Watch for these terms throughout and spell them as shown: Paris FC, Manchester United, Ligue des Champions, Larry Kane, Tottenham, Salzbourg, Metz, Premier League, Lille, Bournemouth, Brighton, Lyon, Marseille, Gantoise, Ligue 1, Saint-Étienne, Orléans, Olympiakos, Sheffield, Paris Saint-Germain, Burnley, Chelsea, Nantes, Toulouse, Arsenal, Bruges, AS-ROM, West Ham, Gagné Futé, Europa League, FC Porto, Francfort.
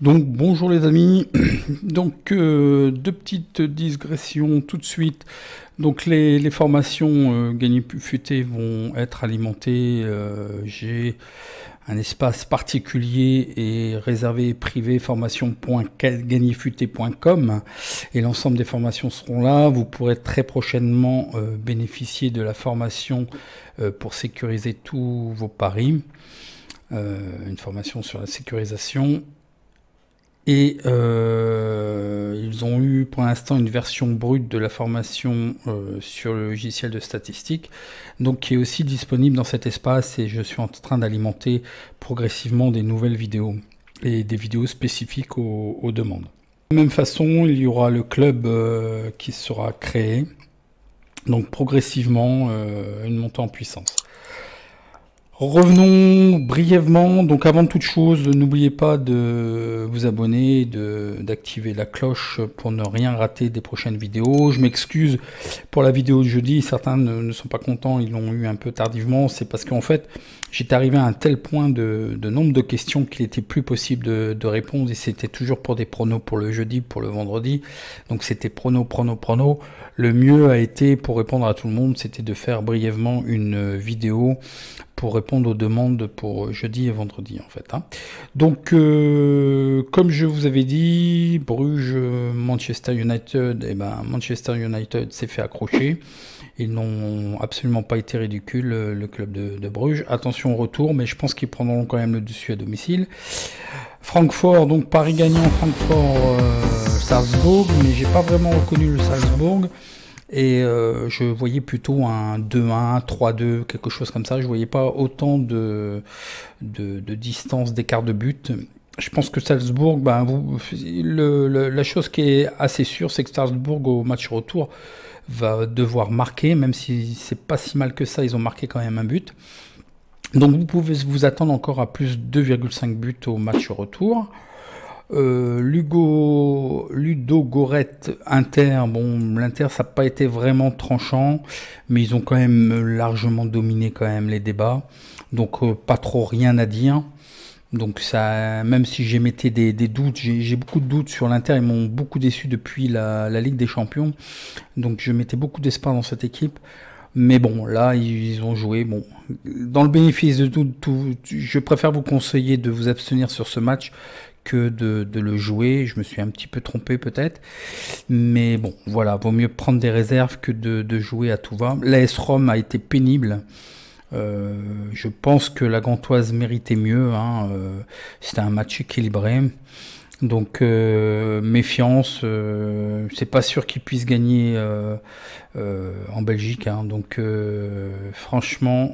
Donc bonjour les amis, donc deux petites digressions tout de suite. Donc les formations Gagné Futé vont être alimentées, j'ai un espace particulier et réservé et privé formation.gagnéfuté.com et l'ensemble des formations seront là. Vous pourrez très prochainement bénéficier de la formation pour sécuriser tous vos paris, une formation sur la sécurisation. Et ils ont eu pour l'instant une version brute de la formation sur le logiciel de statistiques, donc qui est aussi disponible dans cet espace, et je suis en train d'alimenter progressivement des nouvelles vidéos et des vidéos spécifiques aux demandes. De la même façon, il y aura le club qui sera créé, donc progressivement une montée en puissance. Revenons brièvement, donc avant toute chose, n'oubliez pas de vous abonner, d'activer la cloche pour ne rien rater des prochaines vidéos. Je m'excuse pour la vidéo de jeudi, certains ne sont pas contents, ils l'ont eu un peu tardivement, c'est parce qu'en fait, j'étais arrivé à un tel point de nombre de questions qu'il n'était plus possible de répondre, et c'était toujours pour des pronos pour le jeudi, pour le vendredi, donc c'était pronos. Le mieux a été, pour répondre à tout le monde, c'était de faire brièvement une vidéo pour répondre aux demandes pour jeudi et vendredi en fait. Donc comme je vous avais dit, Bruges, Manchester United, et ben Manchester United s'est fait accrocher. Ils n'ont absolument pas été ridicules, le club de Bruges. Attention au retour, mais je pense qu'ils prendront quand même le dessus à domicile. Francfort, donc Paris gagnant, Francfort, Salzbourg, mais j'ai pas vraiment reconnu le Salzbourg. Et je voyais plutôt un 2-1, 3-2, quelque chose comme ça. Je voyais pas autant de distance, d'écart de but. Je pense que Salzbourg, ben, la chose qui est assez sûre, c'est que Salzbourg, au match retour, va devoir marquer, même si c'est pas si mal que ça, ils ont marqué quand même un but. Donc vous pouvez vous attendre encore à plus 2,5 buts au match retour. Ludo Gorette, Inter, bon, l'Inter ça n'a pas été vraiment tranchant, mais ils ont quand même largement dominé quand même les débats, donc pas trop rien à dire. Donc ça, même si j'émettais des doutes, j'ai beaucoup de doutes sur l'Inter, ils m'ont beaucoup déçu depuis la Ligue des Champions, donc je mettais beaucoup d'espoir dans cette équipe. Mais bon, là, ils ont joué. Bon, dans le bénéfice de tout, je préfère vous conseiller de vous abstenir sur ce match que de le jouer. Je me suis un petit peu trompé peut-être. Mais bon, voilà, vaut mieux prendre des réserves que de jouer à tout va. L'AS-ROM a été pénible. Je pense que la Gantoise méritait mieux. C'était un match équilibré. Donc méfiance, c'est pas sûr qu'ils puissent gagner en Belgique. Donc franchement,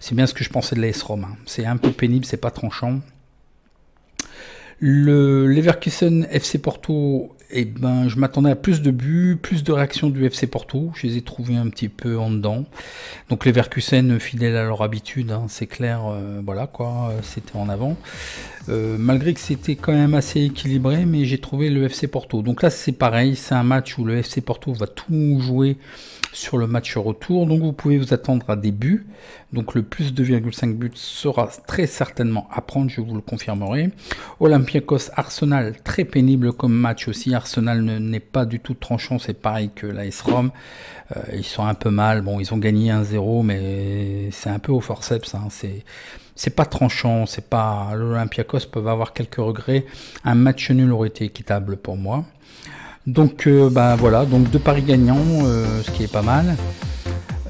c'est bien ce que je pensais de l'AS-ROM. C'est un peu pénible, c'est pas tranchant. Le Leverkusen FC Porto, eh ben, je m'attendais à plus de buts, plus de réactions du FC Porto. Je les ai trouvés un petit peu en dedans. Donc les Leverkusen fidèles à leur habitude, c'est clair, voilà quoi, c'était en avant. Malgré que c'était quand même assez équilibré, mais j'ai trouvé le FC Porto. Donc là c'est pareil, c'est un match où le FC Porto va tout jouer sur le match retour. Donc vous pouvez vous attendre à des buts. Donc le plus 2,5 buts sera très certainement à prendre, je vous le confirmerai. Olympiakos Arsenal, très pénible comme match aussi. Arsenal n'est pas du tout tranchant, c'est pareil que l'AS-ROM, ils sont un peu mal, bon ils ont gagné 1-0 mais c'est un peu au forceps, c'est pas tranchant, c'est pas, l'Olympiakos peut avoir quelques regrets, un match nul aurait été équitable pour moi. Donc bah, voilà, donc deux paris gagnants, ce qui est pas mal.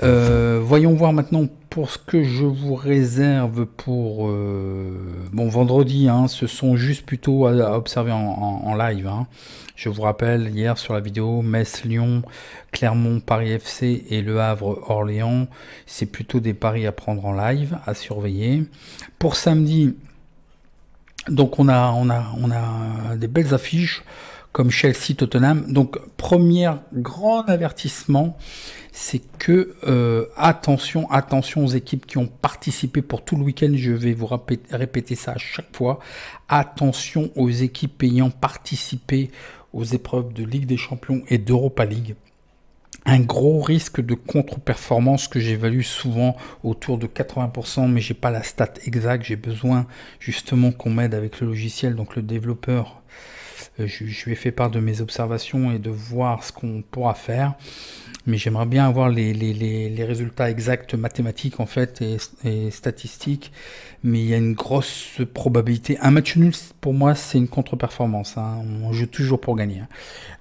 Voyons voir maintenant pour ce que je vous réserve pour bon vendredi, ce sont juste plutôt à observer en live. Je vous rappelle, hier sur la vidéo, Metz, Lyon, Clermont, Paris FC et Le Havre, Orléans, c'est plutôt des paris à prendre en live, à surveiller. Pour samedi, donc on a des belles affiches comme Chelsea, Tottenham. Donc, premier grand avertissement, c'est que attention aux équipes qui ont participé pour tout le week-end. Je vais vous répéter ça à chaque fois. Attention aux équipes ayant participé aux épreuves de Ligue des Champions et d'Europa League. un gros risque de contre-performance que j'évalue souvent autour de 80%, mais j'ai pas la stat exacte, j'ai besoin justement qu'on m'aide avec le logiciel, donc le développeur, je lui ai fait part de mes observations et de voir ce qu'on pourra faire, mais j'aimerais bien avoir les résultats exacts mathématiques en fait et statistiques, mais il y a une grosse probabilité. Un match nul pour moi c'est une contre-performance, hein. On joue toujours pour gagner.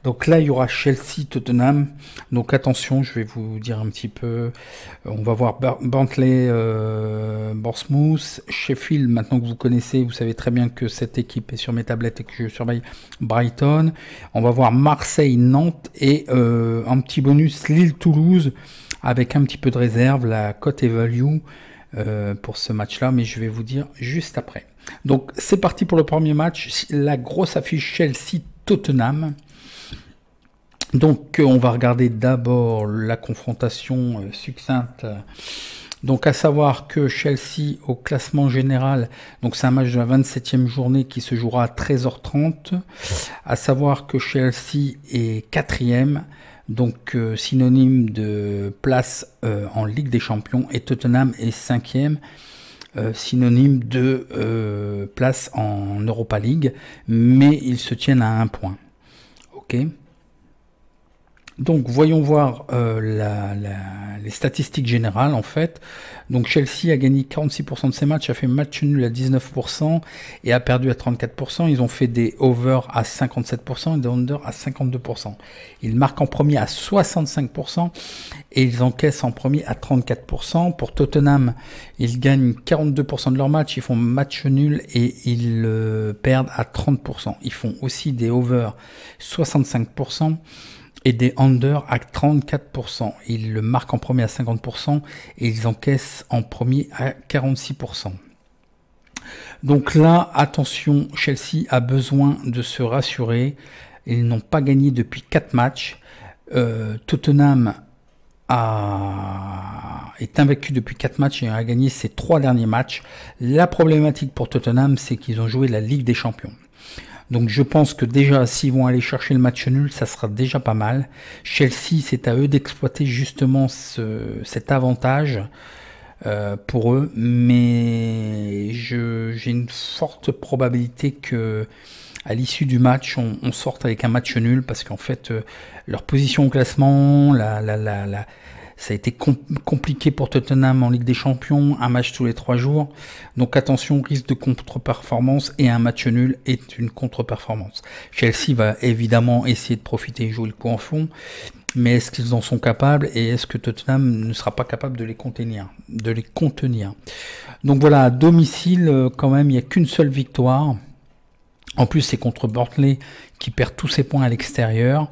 Donc là il y aura Chelsea, Tottenham, donc attention, je vais vous dire un petit peu, on va voir Burnley, Bournemouth, Sheffield, maintenant que vous connaissez, vous savez très bien que cette équipe est sur mes tablettes et que je surveille. Brighton, on va voir Marseille, Nantes et un petit bonus Lille, Toulouse avec un petit peu de réserve, la cote est value pour ce match là, mais je vais vous dire juste après. Donc c'est parti pour le premier match, la grosse affiche Chelsea Tottenham. Donc on va regarder d'abord la confrontation succincte. Donc à savoir que Chelsea au classement général, donc c'est un match de la 27e journée qui se jouera à 13h30, à savoir que Chelsea est 4e, donc synonyme de place en Ligue des Champions, et Tottenham est 5e, synonyme de place en Europa League, mais ils se tiennent à un point. Ok. Donc voyons voir les statistiques générales en fait. Donc Chelsea a gagné 46% de ses matchs, a fait match nul à 19% et a perdu à 34%. Ils ont fait des over à 57% et des under à 52%. Ils marquent en premier à 65% et ils encaissent en premier à 34%. Pour Tottenham, ils gagnent 42% de leurs matchs, ils font match nul et ils perdent à 30%. Ils font aussi des over 65%. Et des under à 34%. Ils le marquent en premier à 50% et ils encaissent en premier à 46%. Donc là, attention, Chelsea a besoin de se rassurer. Ils n'ont pas gagné depuis 4 matchs. Tottenham est invaincu depuis 4 matchs et a gagné ses 3 derniers matchs. La problématique pour Tottenham, c'est qu'ils ont joué la Ligue des Champions. Donc je pense que déjà s'ils vont aller chercher le match nul, ça sera déjà pas mal. Chelsea, c'est à eux d'exploiter justement cet avantage pour eux. Mais j'ai une forte probabilité que à l'issue du match, on sorte avec un match nul, parce qu'en fait, leur position au classement, ça a été compliqué pour Tottenham en Ligue des Champions, un match tous les 3 jours. Donc attention, risque de contre-performance, et un match nul est une contre-performance. Chelsea va évidemment essayer de profiter et jouer le coup en fond, mais est-ce qu'ils en sont capables et est-ce que Tottenham ne sera pas capable de les contenir, Donc voilà, à domicile, quand même, il n'y a qu'une seule victoire. En plus, c'est contre Burnley qui perd tous ses points à l'extérieur.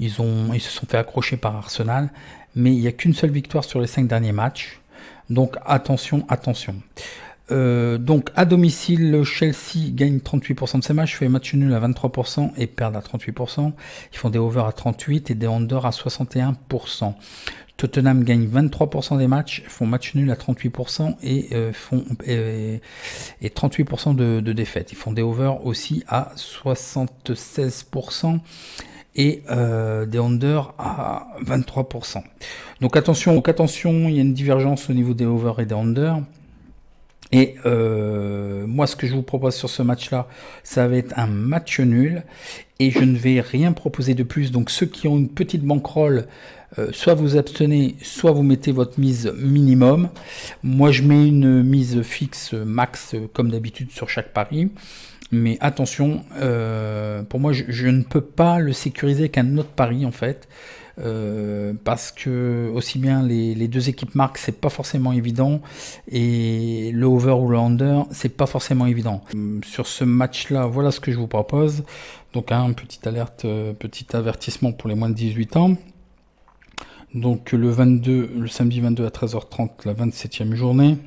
Ils se sont fait accrocher par Arsenal, mais il n'y a qu'une seule victoire sur les 5 derniers matchs. Donc attention, attention. Donc à domicile, le Chelsea gagne 38% de ses matchs, fait match nul à 23% et perd à 38%. Ils font des over à 38% et des under à 61%. Tottenham gagne 23% des matchs, font match nul à 38% et 38% de défaites. Ils font des over aussi à 76%. Et des under à 23%. Donc attention, il y a une divergence au niveau des over et des under. Et moi, ce que je vous propose sur ce match-là, ça va être un match nul. Et je ne vais rien proposer de plus. Donc ceux qui ont une petite bankroll, soit vous abstenez, soit vous mettez votre mise minimum. Moi, je mets une mise fixe max, comme d'habitude, sur chaque pari. Mais attention, pour moi, je ne peux pas le sécuriser qu'un autre pari en fait, parce que aussi bien les deux équipes marquent, c'est pas forcément évident, et le over ou le under, c'est pas forcément évident. Sur ce match-là, voilà ce que je vous propose. Donc un petit avertissement pour les moins de 18 ans. Donc le samedi 22 à 13h30, la 27e journée.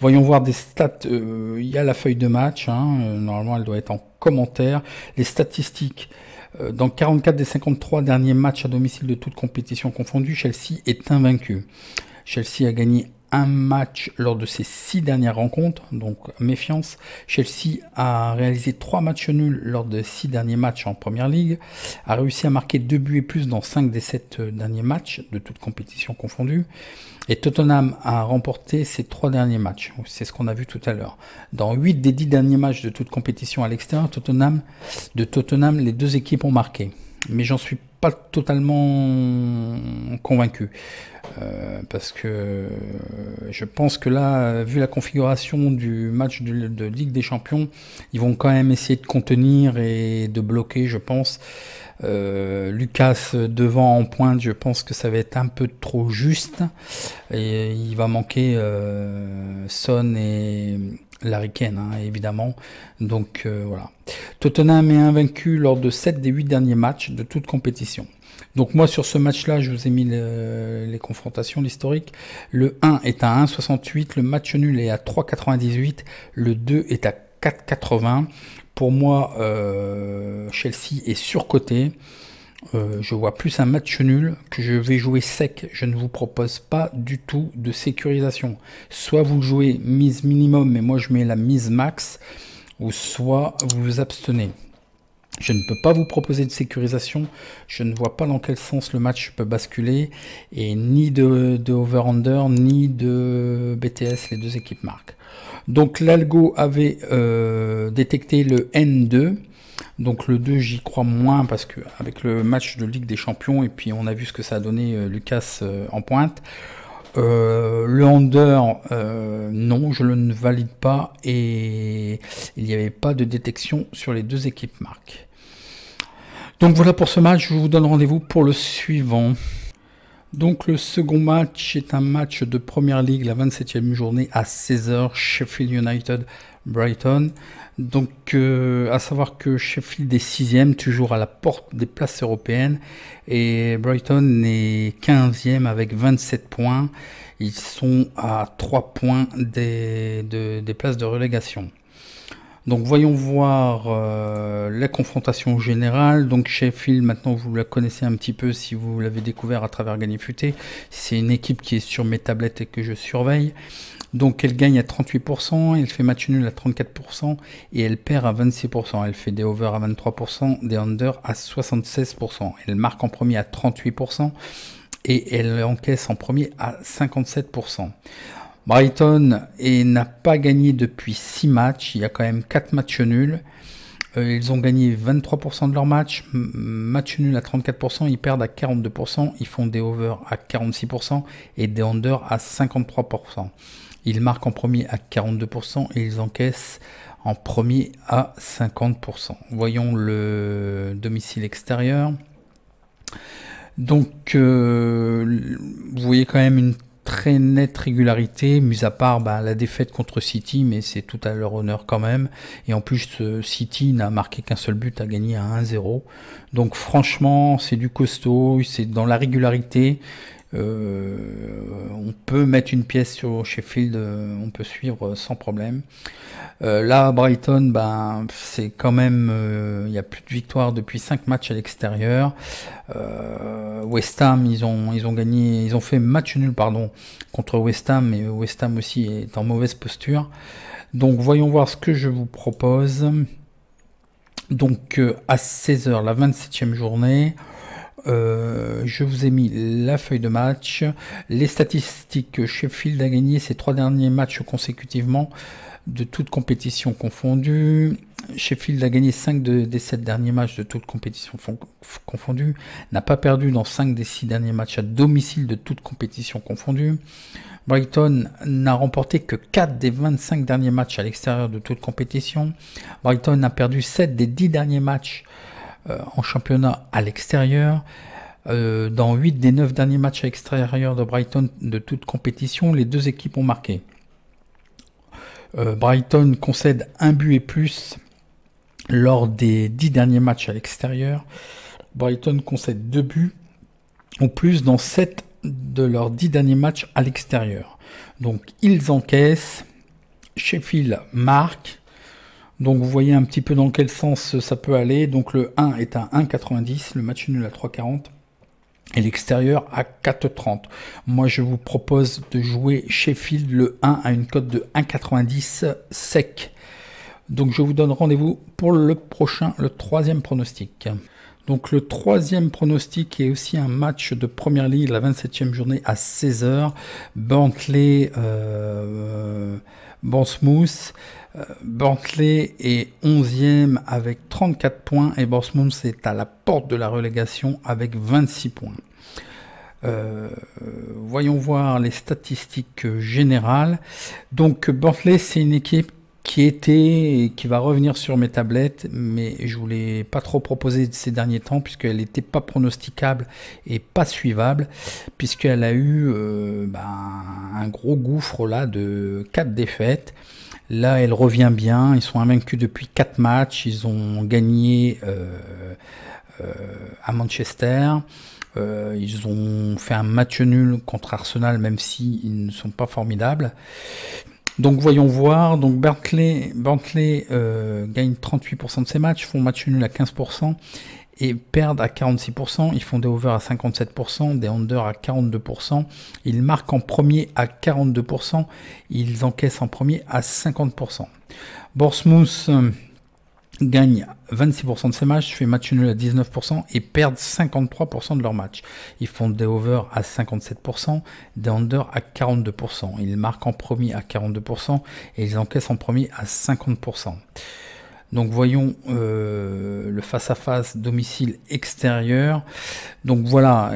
Voyons voir des stats, il y a la feuille de match, hein, normalement elle doit être en commentaire. Les statistiques, dans 44 des 53 derniers matchs à domicile de toute compétition confondue, Chelsea est invaincu. Chelsea a gagné un match lors de ses 6 dernières rencontres, donc méfiance. Chelsea a réalisé 3 matchs nuls lors de 6 derniers matchs en Première Ligue, a réussi à marquer 2 buts et plus dans 5 des 7 derniers matchs, de toutes compétitions confondues, et Tottenham a remporté ses 3 derniers matchs, c'est ce qu'on a vu tout à l'heure. Dans 8 des 10 derniers matchs de toutes compétitions à l'extérieur, de Tottenham, les 2 équipes ont marqué, mais j'en suis pas totalement convaincu, parce que je pense que là, vu la configuration du match de Ligue des Champions, ils vont quand même essayer de contenir et de bloquer, je pense. Lucas devant en pointe, je pense que ça va être un peu trop juste, et il va manquer Son et Larry Kane, hein, évidemment. Donc voilà. Tottenham est invaincu lors de 7 des 8 derniers matchs de toute compétition. Donc moi sur ce match-là, je vous ai mis les confrontations, l'historique. Le 1 est à 1,68, le match nul est à 3,98, le 2 est à 4,80. Pour moi, Chelsea est surcoté. Je vois plus un match nul que je vais jouer sec. Je ne vous propose pas du tout de sécurisation. Soit vous jouez mise minimum, mais moi je mets la mise max, ou soit vous vous abstenez. Je ne peux pas vous proposer de sécurisation. Je ne vois pas dans quel sens le match peut basculer. Et ni de over-under, ni de BTS, les 2 équipes marquent. Donc l'algo avait détecté le N2. Donc le 2, j'y crois moins parce que avec le match de Ligue des Champions, et puis on a vu ce que ça a donné Lucas en pointe. Le under, non, je ne valide pas, et il n'y avait pas de détection sur les 2 équipes marques. Donc voilà pour ce match, je vous donne rendez-vous pour le suivant. Donc le second match est un match de Première Ligue, la 27e journée à 16h, Sheffield United Brighton. Donc à savoir que Sheffield est 6e, toujours à la porte des places européennes, et Brighton est 15e avec 27 points. Ils sont à 3 points des places de relégation. Donc voyons voir la confrontation générale. Donc Sheffield, maintenant vous la connaissez un petit peu si vous l'avez découvert à travers Gagné Futé. C'est une équipe qui est sur mes tablettes et que je surveille. Donc elle gagne à 38%, elle fait match nul à 34% et elle perd à 26%. Elle fait des over à 23%, des under à 76%. Elle marque en premier à 38% et elle encaisse en premier à 57%. Brighton n'a pas gagné depuis 6 matchs, il y a quand même 4 matchs nuls. Ils ont gagné 23% de leurs matchs, match nul à 34%, ils perdent à 42%, ils font des over à 46% et des under à 53%. Ils marquent en premier à 42% et ils encaissent en premier à 50%. Voyons le domicile extérieur. Donc vous voyez quand même une très nette régularité, mis à part la défaite contre City, mais c'est tout à leur honneur quand même. Et en plus, City n'a marqué qu'un seul but, a gagné à 1-0. Donc franchement, c'est du costaud, c'est dans la régularité. On peut mettre une pièce sur Sheffield, on peut suivre sans problème. Là, Brighton, c'est quand même, il n'y a plus de victoire depuis 5 matchs à l'extérieur. West Ham, ils ont gagné, ils ont fait match nul, pardon, contre West Ham, et West Ham aussi est en mauvaise posture. Donc voyons voir ce que je vous propose. Donc à 16h, la 27e journée. Je vous ai mis la feuille de match, les statistiques. Sheffield a gagné ses 3 derniers matchs consécutivement de toutes compétitions confondues. Sheffield a gagné 5 des 7 derniers matchs de toutes compétitions confondues, n'a pas perdu dans 5 des 6 derniers matchs à domicile de toutes compétitions confondues. Brighton n'a remporté que 4 des 25 derniers matchs à l'extérieur de toutes compétitions. Brighton a perdu 7 des 10 derniers matchs en championnat à l'extérieur. Dans 8 des 9 derniers matchs à l'extérieur de Brighton de toute compétition, les 2 équipes ont marqué. Brighton concède 1 but et plus lors des 10 derniers matchs à l'extérieur. Brighton concède 2 buts ou plus dans 7 de leurs 10 derniers matchs à l'extérieur. Donc ils encaissent, Sheffield marque. Donc vous voyez un petit peu dans quel sens ça peut aller. Donc le 1 est à 1,90, le match nul à 3,40, et l'extérieur à 4,30. Moi, je vous propose de jouer Sheffield le 1 à une cote de 1,90 sec. Donc, je vous donne rendez-vous pour le prochain, le troisième pronostic. Donc, le troisième pronostic est aussi un match de première ligue, la 27e journée à 16h. Bournemouth. Burnley est 11e avec 34 points et Bournemouth est à la porte de la relégation avec 26 points. Voyons voir les statistiques générales. Donc Burnley, c'est une équipe qui était et qui va revenir sur mes tablettes, mais je ne vous l'ai pas trop proposé ces derniers temps puisqu'elle n'était pas pronosticable et pas suivable, puisqu'elle a eu un gros gouffre là de 4 défaites. Là, elle revient bien, ils sont invaincus depuis 4 matchs, ils ont gagné à Manchester. Ils ont fait un match nul contre Arsenal, même s'ils ne sont pas formidables. Donc voyons voir, donc Burnley gagne 38% de ses matchs, font match nul à 15% et perdent à 46%, ils font des over à 57%, des under à 42%, ils marquent en premier à 42%, ils encaissent en premier à 50%. Bournemouth gagne 26% de ses matchs, fait match nul à 19% et perdent 53% de leurs matchs. Ils font des over à 57%, des under à 42%. Ils marquent en premier à 42% et ils encaissent en premier à 50%. Donc voyons le face-à-face domicile-extérieur. Donc voilà,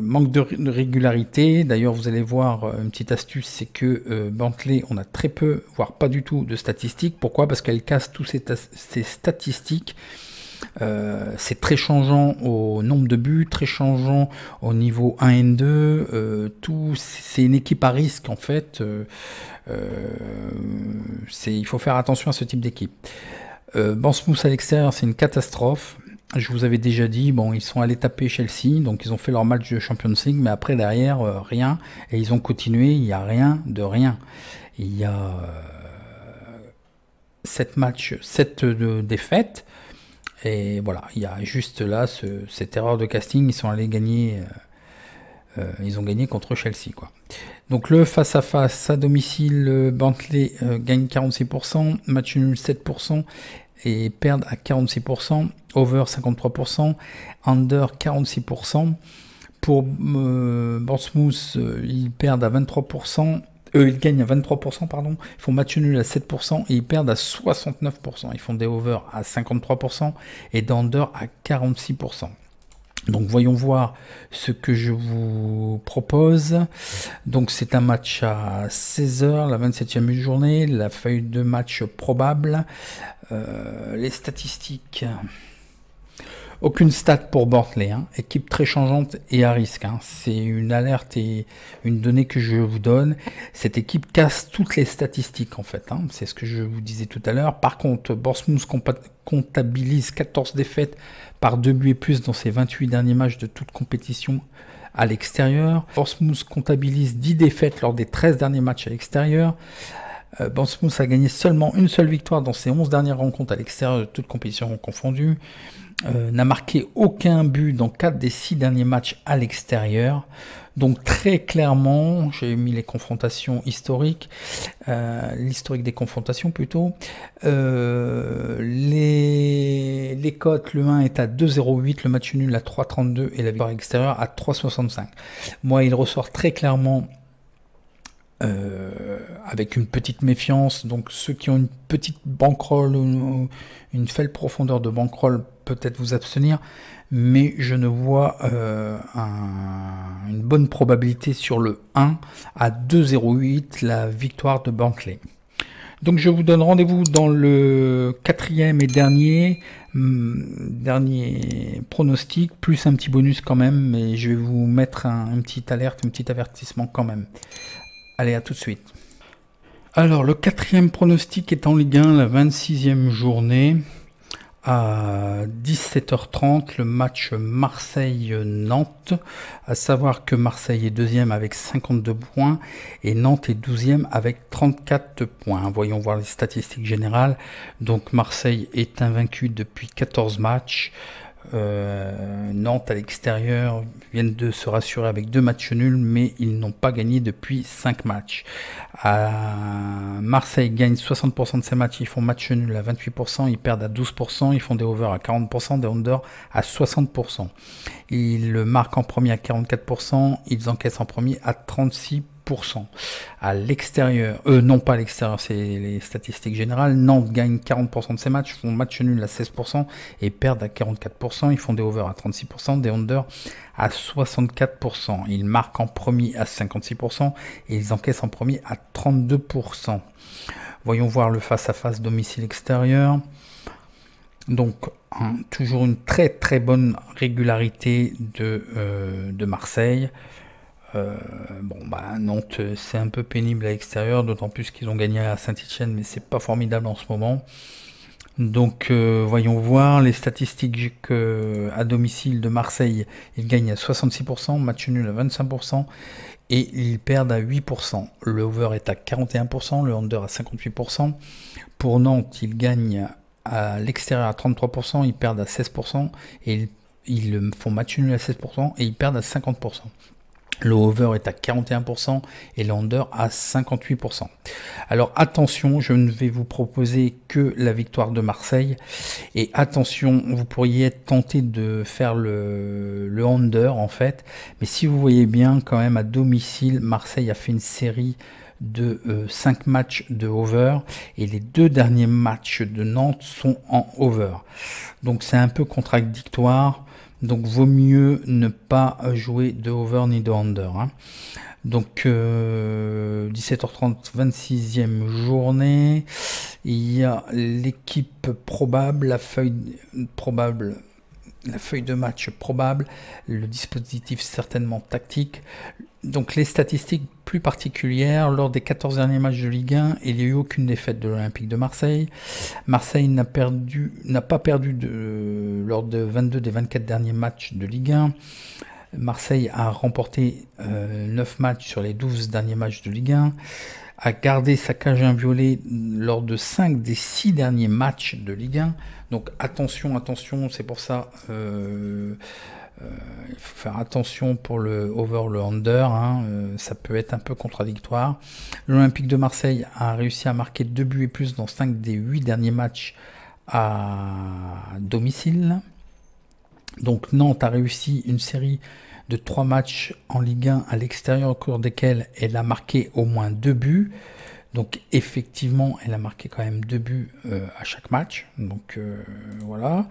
manque de régularité. D'ailleurs, vous allez voir une petite astuce, c'est que Burnley, on a très peu, voire pas du tout de statistiques. Pourquoi? Parce qu'elle casse tous ses statistiques. C'est très changeant au nombre de buts, très changeant au niveau 1 et 2, c'est une équipe à risque en fait. Il faut faire attention à ce type d'équipe. Bournemouth à l'extérieur, c'est une catastrophe. Je vous avais déjà dit, bon, ils sont allés taper Chelsea, donc ils ont fait leur match de Champions League, mais après derrière, rien. Et ils ont continué, il n'y a rien de rien. Il y a 7 matchs, 7 défaites. Et voilà, il y a juste là cette erreur de casting, ils sont allés gagner, ils ont gagné contre Chelsea, quoi. Donc le face-à-face à domicile, Burnley gagne 46%, match nul 7% et perdent à 46%, over 53%, under 46%. Pour Bournemouth, ils perdent à 23%. Ils gagnent à 23%, pardon, ils font match nul à 7% et ils perdent à 69%. Ils font des over à 53% et des under à 46%. Donc voyons voir ce que je vous propose. Donc c'est un match à 16h, la 27e journée, la feuille de match probable, les statistiques... Aucune stat pour Burnley, hein. Équipe très changeante et à risque, hein. C'est une alerte et une donnée que je vous donne. Cette équipe casse toutes les statistiques en fait, hein. C'est ce que je vous disais tout à l'heure. Par contre, Bournemouth comptabilise 14 défaites par 2 buts et plus dans ses 28 derniers matchs de toute compétition à l'extérieur. Bournemouth comptabilise 10 défaites lors des 13 derniers matchs à l'extérieur. Bournemouth a gagné seulement une seule victoire dans ses 11 dernières rencontres à l'extérieur de toute compétition confondue. N'a marqué aucun but dans 4 des 6 derniers matchs à l'extérieur. Donc très clairement, j'ai mis les confrontations historiques, l'historique des confrontations plutôt. Les cotes, le 1 est à 2,08, le match nul à 3,32 et la victoire extérieure à 3,65. Moi, il ressort très clairement... avec une petite méfiance, donc ceux qui ont une petite bankroll ou une faible profondeur de bankroll, peut-être vous abstenir, mais je ne vois une bonne probabilité sur le 1 à 2,08 la victoire de Burnley. Donc je vous donne rendez-vous dans le 4e et dernier pronostic, plus un petit bonus quand même, mais je vais vous mettre une petite alerte, un petit avertissement quand même. Allez, à tout de suite. Alors, le 4e pronostic est en Ligue 1, la 26e journée, à 17h30, le match Marseille-Nantes, à savoir que Marseille est 2e avec 52 points et Nantes est 12e avec 34 points. Voyons voir les statistiques générales. Donc, Marseille est invaincu depuis 14 matchs. Nantes à l'extérieur viennent de se rassurer avec 2 matchs nuls, mais ils n'ont pas gagné depuis 5 matchs. Marseille gagne 60% de ses matchs, ils font match nul à 28%, ils perdent à 12%, ils font des overs à 40%, des under à 60%. Ils le marquent en premier à 44%, ils encaissent en premier à 36%. À l'extérieur, non pas à l'extérieur, c'est les statistiques générales, Nantes gagne 40% de ses matchs, font match nul à 16% et perdent à 44%, ils font des over à 36%, des under à 64%, ils marquent en premier à 56% et ils encaissent en premier à 32%. Voyons voir le face-à-face domicile-extérieur. Donc, toujours une très bonne régularité de Marseille. Nantes, c'est un peu pénible à l'extérieur, d'autant plus qu'ils ont gagné à Saint-Étienne, mais c'est pas formidable en ce moment. Donc voyons voir les statistiques à domicile de Marseille. Ils gagnent à 66%, match nul à 25% et ils perdent à 8%. Le over est à 41%, le under à 58%. Pour Nantes, ils gagnent à l'extérieur à 33%, ils perdent à 16% et ils font match nul à 16% et ils perdent à 50%. Le over est à 41% et l'under à 58%. Alors attention, je ne vais vous proposer que la victoire de Marseille. Et attention, vous pourriez être tenté de faire le under en fait. Mais si vous voyez bien, quand même à domicile, Marseille a fait une série de 5 matchs de over et les 2 derniers matchs de Nantes sont en over. Donc c'est un peu contradictoire. Donc vaut mieux ne pas jouer de over ni de under. Donc 17h30, 26e journée. Il y a l'équipe probable, la feuille de match probable, le dispositif certainement tactique. Donc les statistiques plus particulières, lors des 14 derniers matchs de Ligue 1, il n'y a eu aucune défaite de l'Olympique de Marseille. Marseille n'a pas perdu lors de 22 des 24 derniers matchs de Ligue 1. Marseille a remporté 9 matchs sur les 12 derniers matchs de Ligue 1, a gardé sa cage inviolée lors de 5 des 6 derniers matchs de Ligue 1. Donc attention, c'est pour ça... il faut faire attention pour le over, le under, ça peut être un peu contradictoire. L'Olympique de Marseille a réussi à marquer 2 buts et plus dans 5 des 8 derniers matchs à domicile. Donc Nantes a réussi une série de 3 matchs en Ligue 1 à l'extérieur au cours desquels elle a marqué au moins 2 buts. Donc effectivement, elle a marqué quand même 2 buts à chaque match. Donc voilà.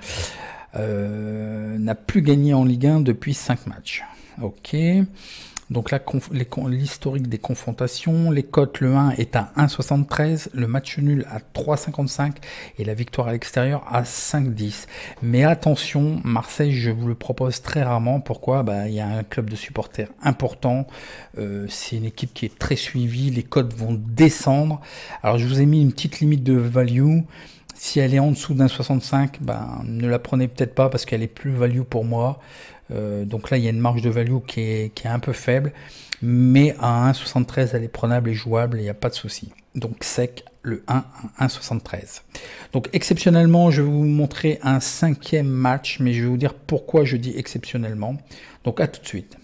N'a plus gagné en Ligue 1 depuis 5 matchs. Ok. Donc là, l'historique des confrontations, les cotes, le 1 est à 1,73, le match nul à 3,55 et la victoire à l'extérieur à 5,10. Mais attention, Marseille, je vous le propose très rarement. Pourquoi ? Il y a un club de supporters important, c'est une équipe qui est très suivie, les cotes vont descendre. Alors je vous ai mis une petite limite de value. Si elle est en dessous d'un 65, ne la prenez peut-être pas parce qu'elle est plus value pour moi. Donc là, il y a une marge de value qui est un peu faible. Mais à 1,73, elle est prenable et jouable, il n'y a pas de souci. Donc sec, le 1 à 1,73. Donc exceptionnellement, je vais vous montrer un 5e match, mais je vais vous dire pourquoi je dis exceptionnellement. Donc à tout de suite.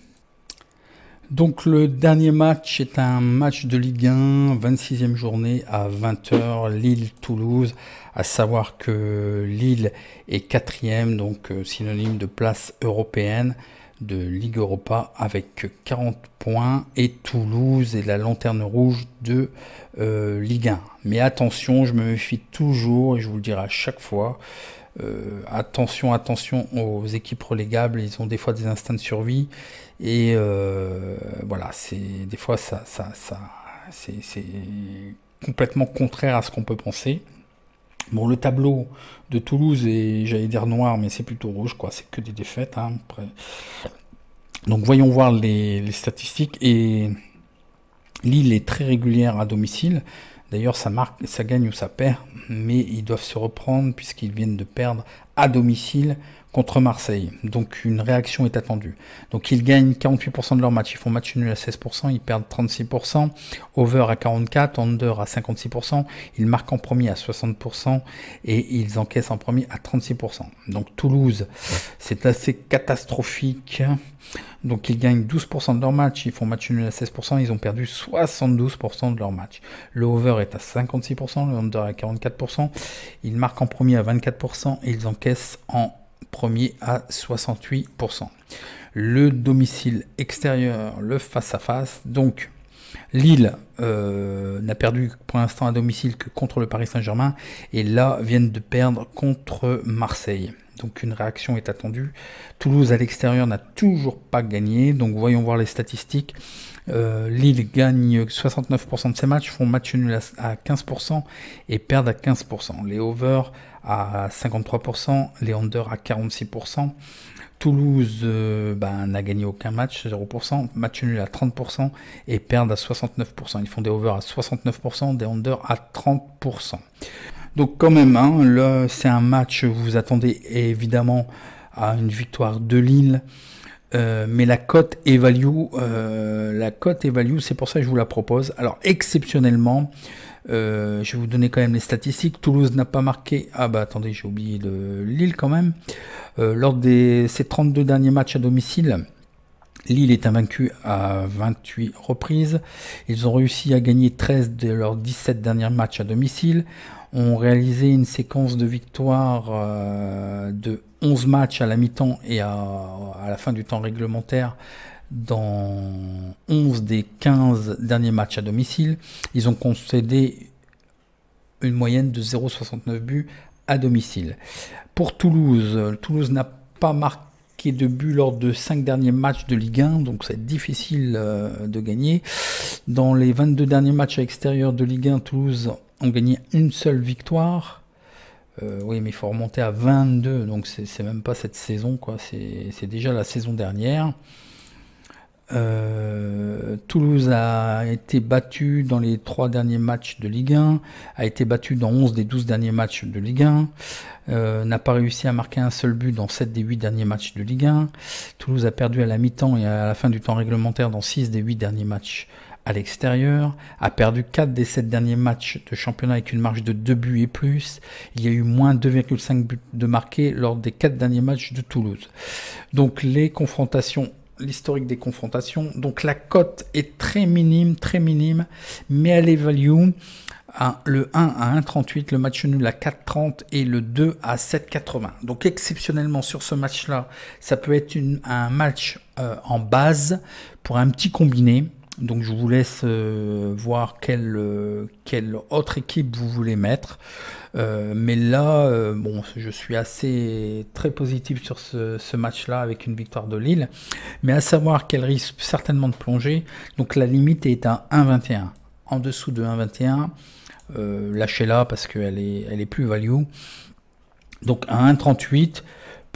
Donc le dernier match est un match de Ligue 1, 26e journée à 20h, Lille-Toulouse, à savoir que Lille est 4e, donc synonyme de place européenne de Ligue Europa avec 40 points et Toulouse est la lanterne rouge de Ligue 1. Mais attention, je me méfie toujours et je vous le dirai à chaque fois. Attention aux équipes relégables, ils ont des fois des instincts de survie et voilà, c'est des fois ça c'est complètement contraire à ce qu'on peut penser. Bon, le tableau de Toulouse est, j'allais dire noir, mais c'est plutôt rouge quoi, c'est que des défaites. Après. Donc voyons voir les statistiques et Lille est très régulière à domicile. D'ailleurs, ça marque, ça gagne ou ça perd, mais ils doivent se reprendre puisqu'ils viennent de perdre à domicile contre Marseille. Donc une réaction est attendue. Donc ils gagnent 48% de leur match. Ils font match nul à 16%, ils perdent 36%, over à 44%, under à 56%, ils marquent en premier à 60% et ils encaissent en premier à 36%. Donc Toulouse, c'est assez catastrophique. Donc ils gagnent 12% de leur match, ils font match nul à 16%, ils ont perdu 72% de leur match. Le over est à 56%, le under à 44%, ils marquent en premier à 24% et ils encaissent en premier à 68%. Le domicile extérieur, le face-à-face. Donc Lille n'a perdu pour l'instant à domicile que contre le Paris Saint-Germain et là viennent de perdre contre Marseille. Donc une réaction est attendue. Toulouse à l'extérieur n'a toujours pas gagné. Donc voyons voir les statistiques. Lille gagne 69% de ses matchs, font match nul à 15% et perdent à 15%. Les over à 53%, les under à 46%. Toulouse n'a gagné aucun match, 0%, match nul à 30% et perdent à 69%. Ils font des over à 69%, des under à 30%. Donc quand même, hein, c'est un match, vous vous attendez évidemment à une victoire de Lille, mais la cote évalue, c'est pour ça que je vous la propose. Alors exceptionnellement, je vais vous donner quand même les statistiques. Toulouse n'a pas marqué, ah bah attendez, j'ai oublié de Lille quand même. Lors de ces 32 derniers matchs à domicile, Lille est invaincu à 28 reprises. Ils ont réussi à gagner 13 de leurs 17 derniers matchs à domicile. Ont réalisé une séquence de victoires de 11 matchs à la mi-temps et à la fin du temps réglementaire dans 11 des 15 derniers matchs à domicile. Ils ont concédé une moyenne de 0,69 buts à domicile. Pour Toulouse, Toulouse n'a pas marqué de but lors de 5 derniers matchs de Ligue 1, donc c'est difficile de gagner. Dans les 22 derniers matchs à l'extérieur de Ligue 1, Toulouse ont gagné une seule victoire. Oui, mais il faut remonter à 22, donc c'est même pas cette saison, quoi. C'est déjà la saison dernière. Toulouse a été battu dans les 3 derniers matchs de Ligue 1, a été battu dans 11 des 12 derniers matchs de Ligue 1, n'a pas réussi à marquer un seul but dans 7 des 8 derniers matchs de Ligue 1. Toulouse a perdu à la mi-temps et à la fin du temps réglementaire dans 6 des 8 derniers matchs à l'extérieur, a perdu 4 des 7 derniers matchs de championnat avec une marge de 2 buts et plus. Il y a eu moins 2,5 buts de marqués lors des 4 derniers matchs de Toulouse. Donc les confrontations, l'historique des confrontations, donc la cote est très minime, mais elle est value, le 1 à 1,38, le match nul à 4,30 et le 2 à 7,80. Donc exceptionnellement sur ce match-là, ça peut être un match en base pour un petit combiné. Donc je vous laisse voir quelle autre équipe vous voulez mettre. Mais là, bon, je suis très positif sur ce match-là avec une victoire de Lille. Mais à savoir qu'elle risque certainement de plonger. Donc la limite est à 1,21. En dessous de 1,21, lâchez-la parce qu'elle est plus value. Donc à 1,38.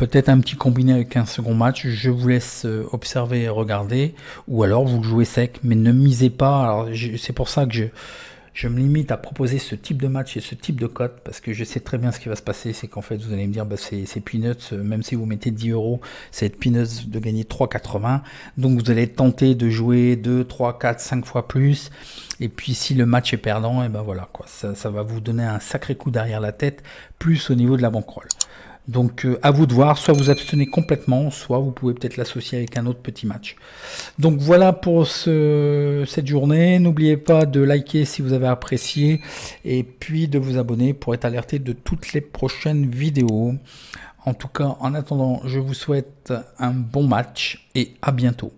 Peut-être un petit combiné avec un second match, je vous laisse observer et regarder, ou alors vous le jouez sec, mais ne misez pas. Alors c'est pour ça que je me limite à proposer ce type de match et ce type de cote, parce que je sais très bien ce qui va se passer, c'est qu'en fait vous allez me dire, bah, c'est peanuts, même si vous mettez 10 €, ça va être peanuts de gagner 3,80, donc vous allez tenter de jouer 2, 3, 4, 5 fois plus, et puis si le match est perdant, et ben voilà, quoi. Ça va vous donner un sacré coup derrière la tête, plus au niveau de la banquerolle. Donc à vous de voir, soit vous abstenez complètement, soit vous pouvez peut-être l'associer avec un autre petit match. Donc voilà pour cette journée, n'oubliez pas de liker si vous avez apprécié et puis de vous abonner pour être alerté de toutes les prochaines vidéos. En tout cas, en attendant, je vous souhaite un bon match et à bientôt.